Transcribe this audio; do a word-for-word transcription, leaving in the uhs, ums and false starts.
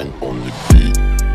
and on the beat.